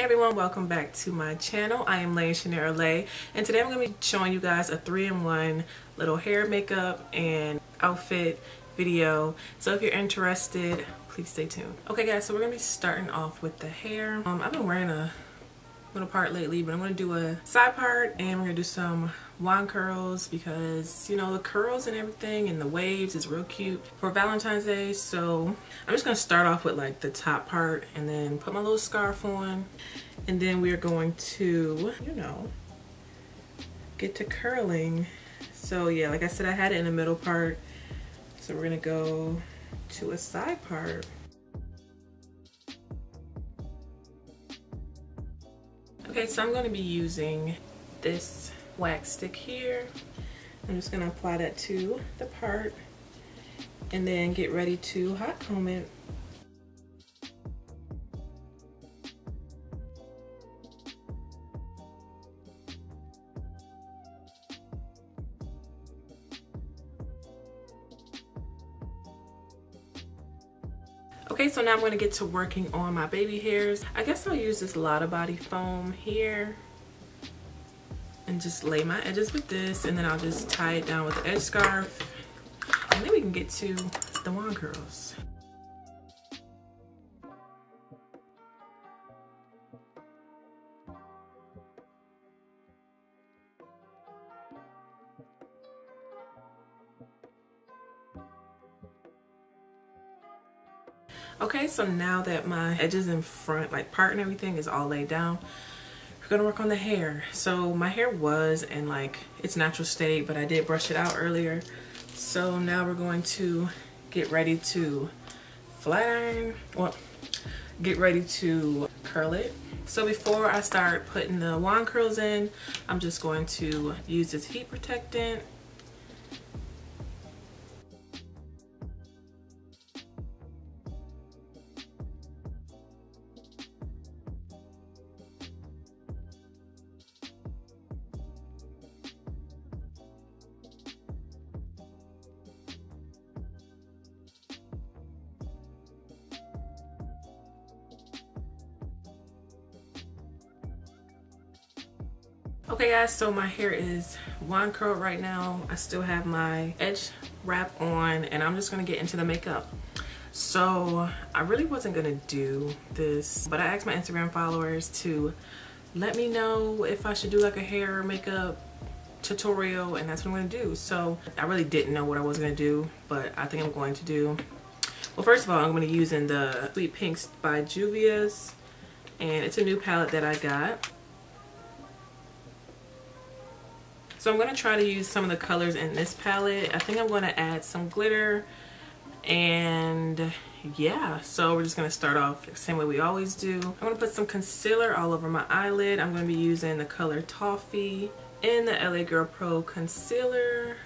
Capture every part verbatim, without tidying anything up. Hey everyone, welcome back to my channel. I am Lainya Chenir, Lay, and today I'm going to be showing you guys a three in one little hair, makeup, and outfit video. So if you're interested, please stay tuned. Okay guys, so we're going to be starting off with the hair. Um, I've been wearing a little part lately, but I'm going to do a side part and we're going to do some wand curls because, you know, the curls and everything and the waves is real cute for Valentine's Day. So I'm just going to start off with like the top part and then put my little scarf on, and then we are going to, you know, get to curling. So yeah, like I said, I had it in the middle part, so we're going to go to a side part. Okay, so I'm going to be using this wax stick here. I'm just going to apply that to the part and then get ready to hot comb it. Okay, so now I'm going to get to working on my baby hairs. I guess I'll use this Lotta Body foam here and just lay my edges with this, and then I'll just tie it down with the edge scarf, and then we can get to the wand curls. Okay, so now that my edges in front, like part and everything, is all laid down, we're gonna work on the hair. So my hair was in like its natural state, but I did brush it out earlier. So now we're going to get ready to flat iron, well, get ready to curl it. So before I start putting the wand curls in, I'm just going to use this heat protectant. Okay guys, so my hair is wand curled right now. I still have my edge wrap on, and I'm just gonna get into the makeup. So I really wasn't gonna do this, but I asked my Instagram followers to let me know if I should do like a hair makeup tutorial, and that's what I'm gonna do. So I really didn't know what I was gonna do, but I think I'm going to do, well, first of all, I'm gonna be using the Sweet Pinks by Juvia's, and it's a new palette that I got. So I'm going to try to use some of the colors in this palette. I think I'm going to add some glitter, and yeah, so we're just going to start off the same way we always do. I'm going to put some concealer all over my eyelid. I'm going to be using the color Toffee in the L A Girl Pro Concealer.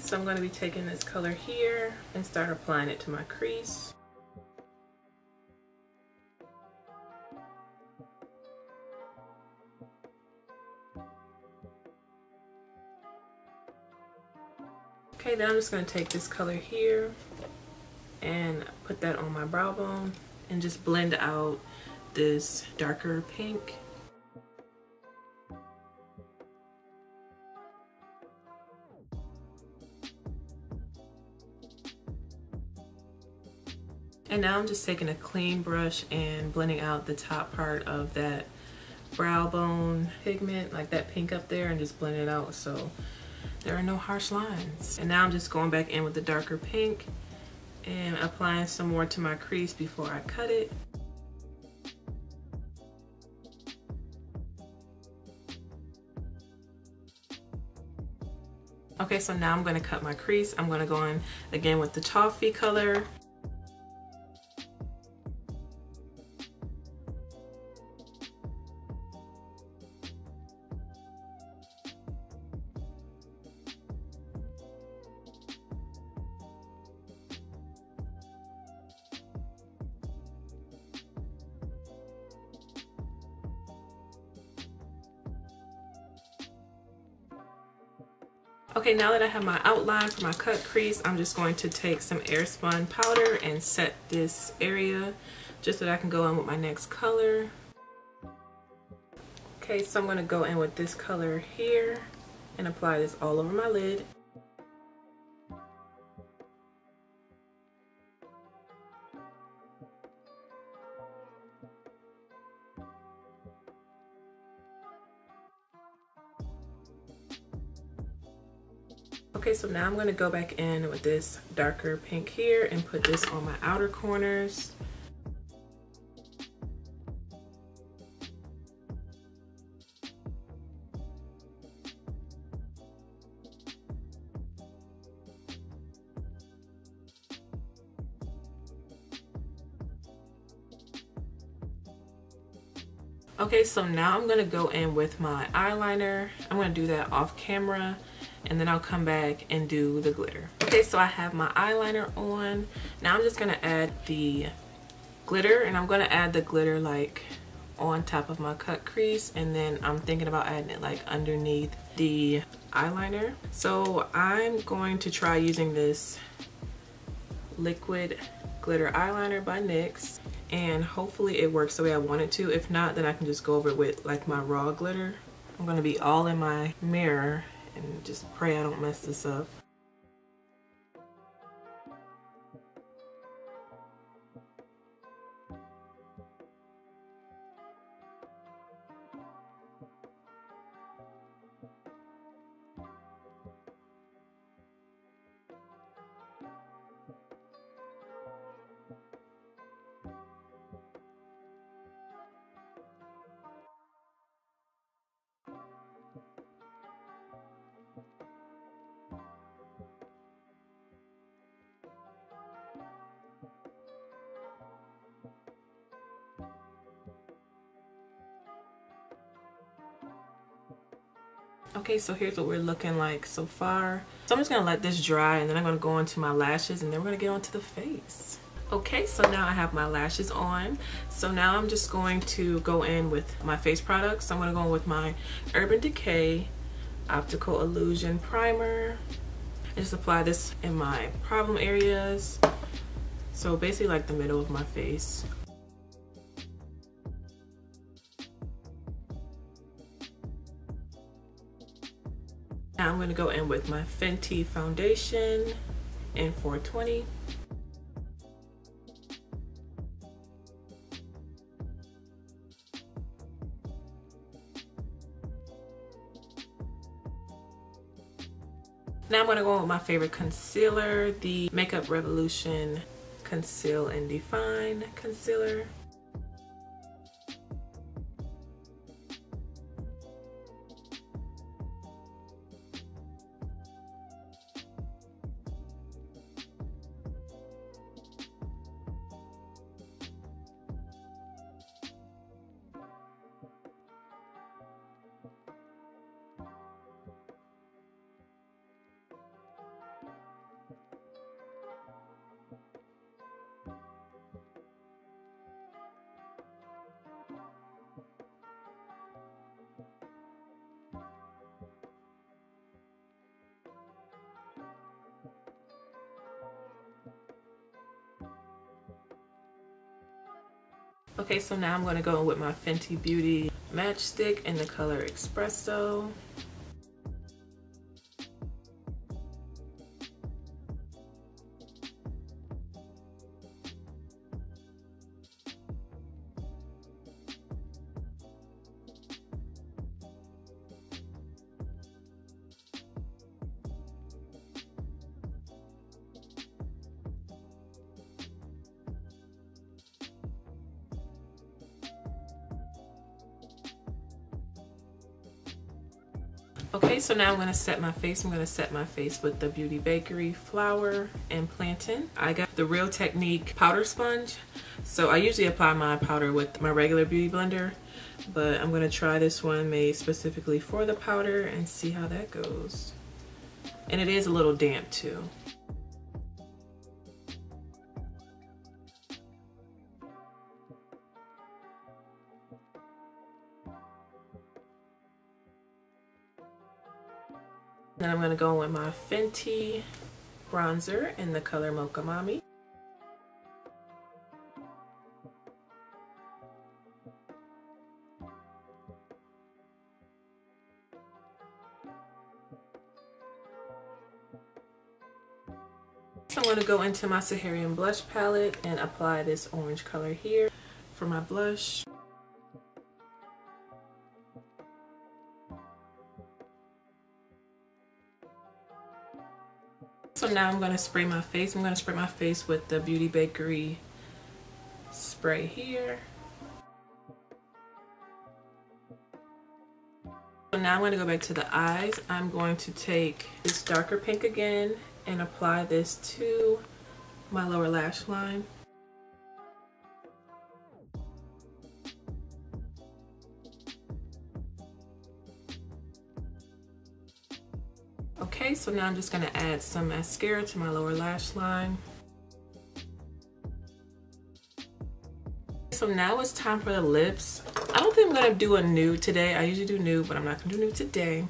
So I'm going to be taking this color here and start applying it to my crease. Okay, then I'm just going to take this color here and put that on my brow bone and just blend out this darker pink. And now I'm just taking a clean brush and blending out the top part of that brow bone pigment, like that pink up there, and just blend it out so there are no harsh lines. And now I'm just going back in with the darker pink and applying some more to my crease before I cut it. Okay, so now I'm going to cut my crease. I'm going to go in again with the Toffee color. Okay, now that I have my outline for my cut crease, I'm just going to take some Airspun powder and set this area just so that I can go in with my next color. Okay, so I'm going to go in with this color here and apply this all over my lid. Okay, so now I'm going to go back in with this darker pink here and put this on my outer corners. Okay, so now I'm going to go in with my eyeliner. I'm going to do that off camera, and then I'll come back and do the glitter. Okay, so I have my eyeliner on. Now I'm just gonna add the glitter, and I'm gonna add the glitter like on top of my cut crease, and then I'm thinking about adding it like underneath the eyeliner. So I'm going to try using this liquid glitter eyeliner by NYX, and hopefully it works the way I want it to. If not, then I can just go over it with like my raw glitter. I'm gonna be all in my mirror and just pray I don't mess this up. Okay, so here's what we're looking like so far. So I'm just gonna let this dry, and then I'm gonna go onto my lashes, and then we're gonna get onto the face. Okay, so now I have my lashes on. So now I'm just going to go in with my face products. So I'm gonna go in with my Urban Decay Optical Illusion Primer. I just apply this in my problem areas. So basically like the middle of my face. Now I'm going to go in with my Fenty foundation in four twenty. Now I'm going to go in with my favorite concealer, the Makeup Revolution Conceal and Define Concealer. Okay, so now I'm going to go with my Fenty Beauty Match Stix in the color Espresso. Okay, so now I'm going to set my face. I'm going to set my face with the Beauty Bakery Flour and Plantain. I got the Real Technique powder sponge. So I usually apply my powder with my regular beauty blender, but I'm going to try this one made specifically for the powder and see how that goes. And it is a little damp too. Then I'm going to go in with my Fenty bronzer in the color Mocha Mommy. So I'm going to go into my Saharan blush palette and apply this orange color here for my blush. So now I'm going to spray my face. I'm going to spray my face with the Beauty Bakery spray here. So now I'm going to go back to the eyes. I'm going to take this darker pink again and apply this to my lower lash line. Okay, so now I'm just going to add some mascara to my lower lash line. So now it's time for the lips. I don't think I'm going to do a nude today. I usually do nude, but I'm not going to do nude today.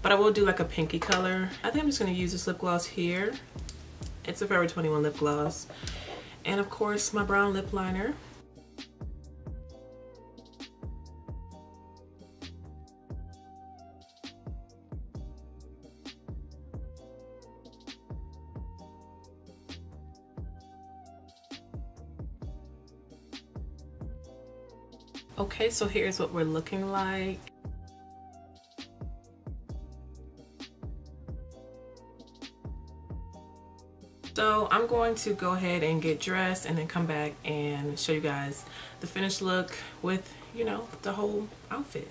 But I will do like a pinky color. I think I'm just going to use this lip gloss here. It's a Forever twenty-one lip gloss. And of course my brown lip liner. Okay, so here's what we're looking like. So I'm going to go ahead and get dressed and then come back and show you guys the finished look with, you know, the whole outfit.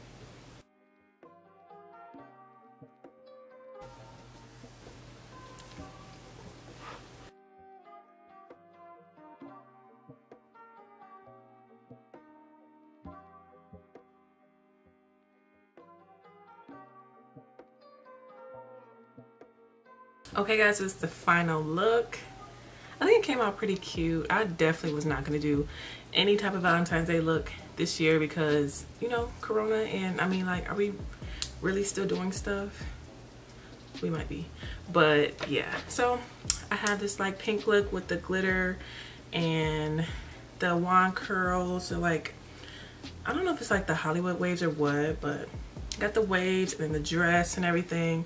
Okay guys, this is the final look. I think it came out pretty cute. I definitely was not going to do any type of Valentine's Day look this year because, you know, Corona, and I mean, like, are we really still doing stuff? We might be. But yeah, so I have this like pink look with the glitter and the wand curls. So like, I don't know if it's like the Hollywood waves or what, but got the waves and the dress and everything.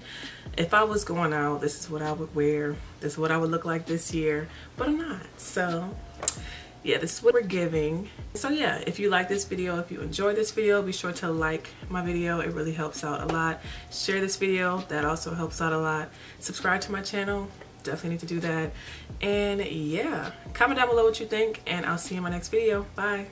If I was going out, this is what I would wear. This is what I would look like this year, but I'm not. So yeah, this is what we're giving. So yeah, if you like this video, if you enjoyed this video, be sure to like my video. It really helps out a lot. Share this video. That also helps out a lot. Subscribe to my channel. Definitely need to do that. And yeah, comment down below what you think, and I'll see you in my next video. Bye.